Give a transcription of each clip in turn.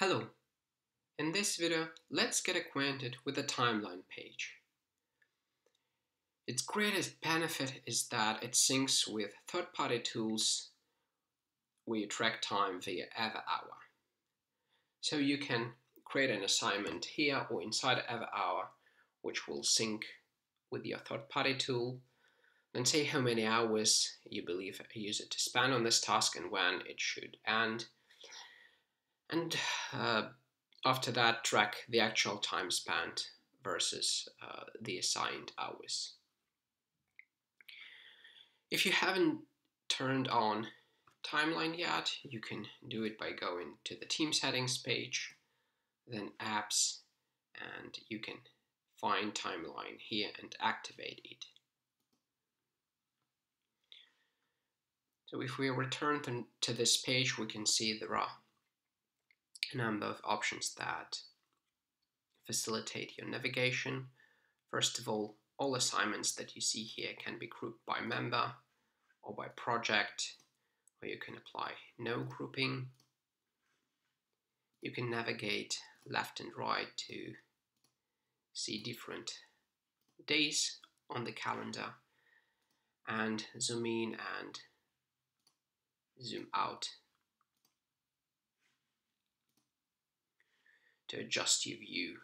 Hello, in this video, let's get acquainted with the timeline page. Its greatest benefit is that it syncs with third-party tools. We track time via Everhour. So you can create an assignment here or inside Everhour, which will sync with your third-party tool, and say how many hours you believe a user to spend on this task and when it should end. And after that, track the actual time spent versus the assigned hours. If you haven't turned on Timeline yet, you can do it by going to the Team Settings page, then Apps, and you can find Timeline here and activate it. So if we return to this page, we can see there are a number of options that facilitate your navigation. First of all assignments that you see here can be grouped by member or by project, or you can apply no grouping. You can navigate left and right to see different days on the calendar, and zoom in and zoom out to adjust your view,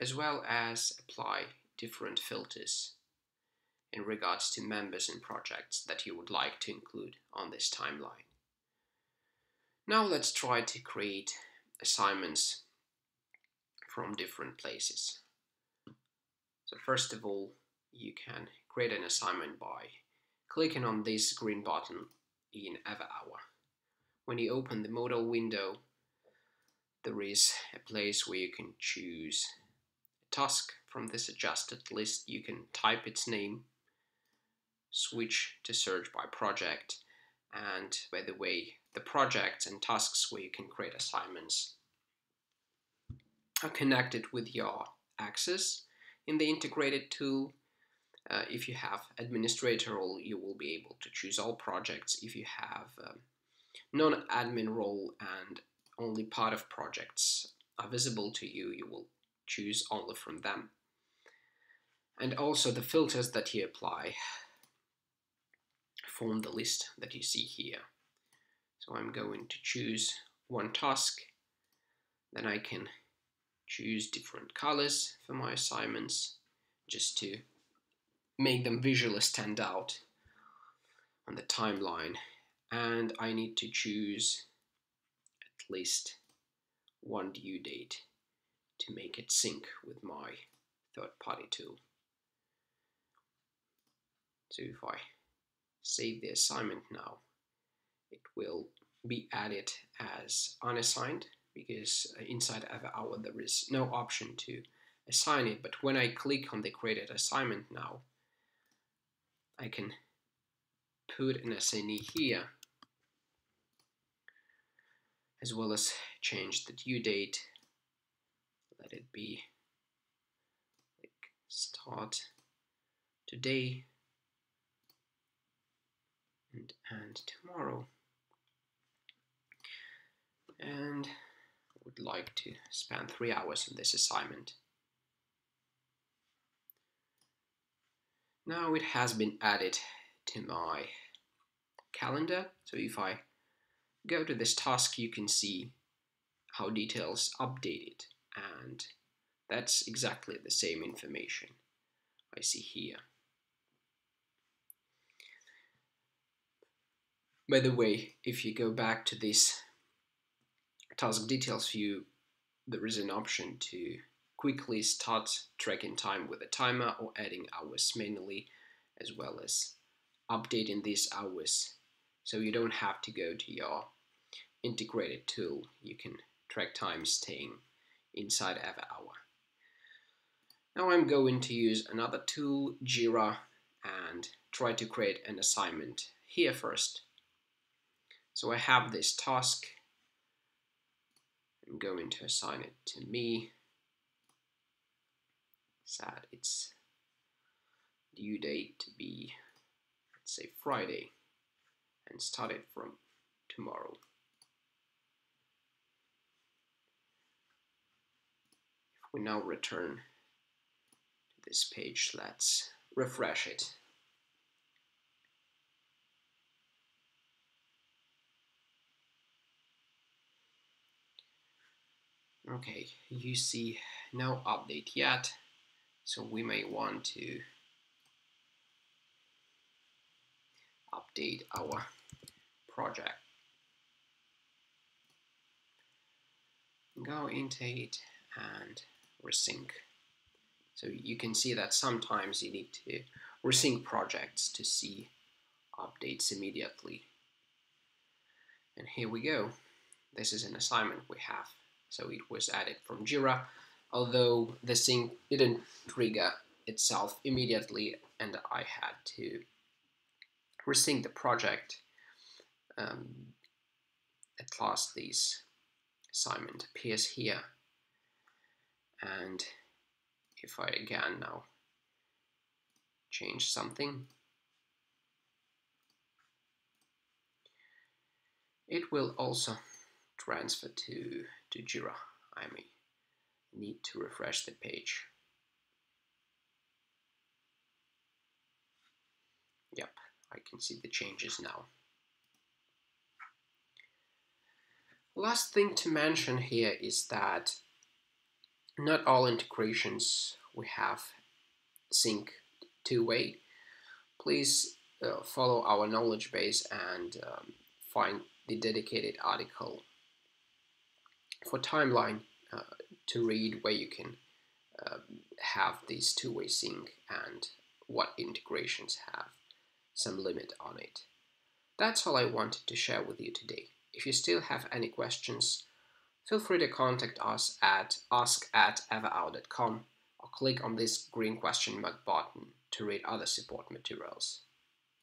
as well as apply different filters in regards to members and projects that you would like to include on this timeline. Now let's try to create assignments from different places. So first of all, you can create an assignment by clicking on this green button in Everhour. When you open the modal window, there is a place where you can choose a task from this adjusted list. You can type its name, switch to search by project, and by the way, the projects and tasks where you can create assignments are connected with your access in the integrated tool. If you have administrator role, you will be able to choose all projects. If you have non-admin role and only part of projects are visible to you, you will choose only from them. And also the filters that you apply form the list that you see here. So I'm going to choose one task, then I can choose different colors for my assignments just to make them visually stand out on the timeline. And I need to choose at least one due date to make it sync with my third-party tool. So if I save the assignment now, it will be added as unassigned, because inside Everhour there is no option to assign it. But when I click on the created assignment now, I can put an assignee here, as well as change the due date. Let it be like start today and end tomorrow. And I would like to spend 3 hours on this assignment. Now it has been added to my calendar. So if I go to this task, you can see how details updated, and that's exactly the same information I see here. By the way, if you go back to this task details view, there is an option to quickly start tracking time with a timer or adding hours manually, as well as updating these hours. So you don't have to go to your integrated tool. You can track time staying inside Everhour. Now I'm going to use another tool, Jira, and try to create an assignment here first. So I have this task. I'm going to assign it to me. Set its due date to be, let's say, Friday, and start it from tomorrow. we now return to this page. Let's refresh it. Okay, you see no update yet, so we may want to update our project. Go into it and resync. So you can see that sometimes you need to resync projects to see updates immediately. And here we go. This is an assignment we have. So it was added from Jira, although the sync didn't trigger itself immediately, and I had to resync the project. At last, this assignment appears here, and if I again now change something, it will also transfer to Jira. I may need to refresh the page. Yep, I can see the changes now. Last thing to mention here is that not all integrations we have sync two-way. Please follow our knowledge base and find the dedicated article for Timeline to read, where you can have these two-way sync and what integrations have some limit on it. That's all I wanted to share with you today. If you still have any questions, feel free to contact us at ask@everhour.com or click on this green question mark button to read other support materials.